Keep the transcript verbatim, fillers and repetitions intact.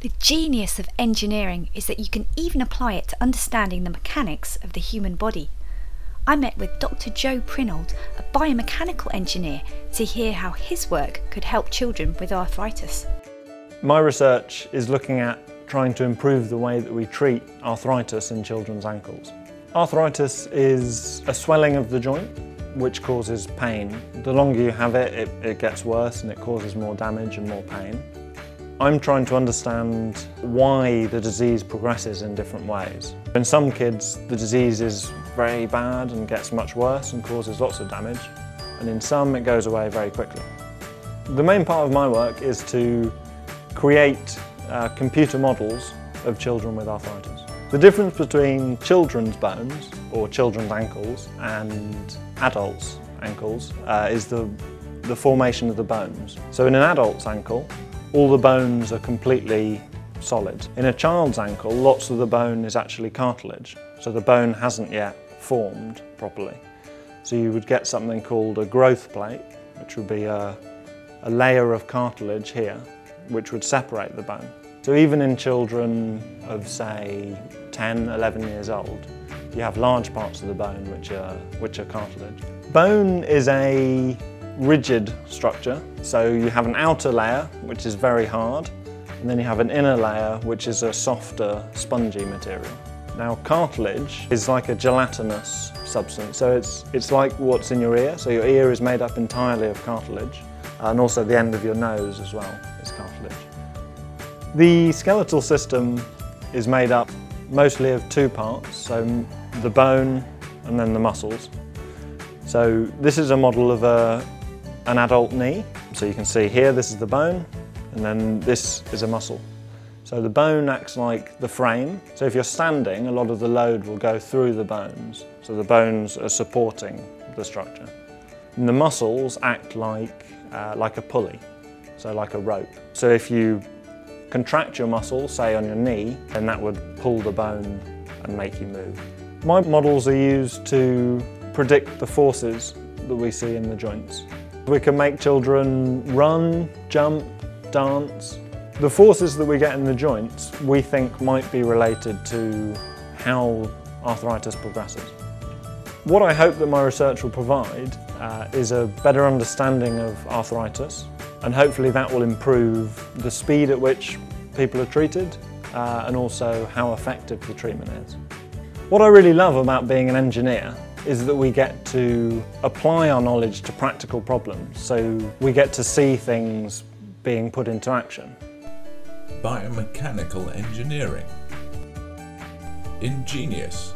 The genius of engineering is that you can even apply it to understanding the mechanics of the human body. I met with Doctor Joe Prinold, a biomechanical engineer, to hear how his work could help children with arthritis. My research is looking at trying to improve the way that we treat arthritis in children's ankles. Arthritis is a swelling of the joint, which causes pain. The longer you have it, it, it gets worse and it causes more damage and more pain. I'm trying to understand why the disease progresses in different ways. In some kids, the disease is very bad and gets much worse and causes lots of damage, and in some it goes away very quickly. The main part of my work is to create uh, computer models of children with arthritis. The difference between children's bones, or children's ankles, and adults' ankles uh, is the, the formation of the bones. So in an adult's ankle, all the bones are completely solid. In a child's ankle, lots of the bone is actually cartilage, so the bone hasn't yet formed properly. So you would get something called a growth plate, which would be a, a layer of cartilage here, which would separate the bone. So even in children of, say, ten, eleven years old, you have large parts of the bone which are, which are cartilage. Bone is a rigid structure, so you have an outer layer which is very hard, and then you have an inner layer which is a softer, spongy material. Now cartilage is like a gelatinous substance, so it's, it's like what's in your ear, so your ear is made up entirely of cartilage, and also the end of your nose as well is cartilage. The skeletal system is made up mostly of two parts, so the bone and then the muscles. So this is a model of a an adult knee, so you can see here this is the bone and then this is a muscle. So the bone acts like the frame, so if you're standing a lot of the load will go through the bones, so the bones are supporting the structure. And the muscles act like, uh, like a pulley, so like a rope. So if you contract your muscle, say on your knee, then that would pull the bone and make you move. My models are used to predict the forces that we see in the joints. We can make children run, jump, dance. The forces that we get in the joints we think might be related to how arthritis progresses. What I hope that my research will provide uh, is a better understanding of arthritis, and hopefully that will improve the speed at which people are treated uh, and also how effective the treatment is. What I really love about being an engineer is that we get to apply our knowledge to practical problems, so we get to see things being put into action. Biomechanical engineering. Ingenious.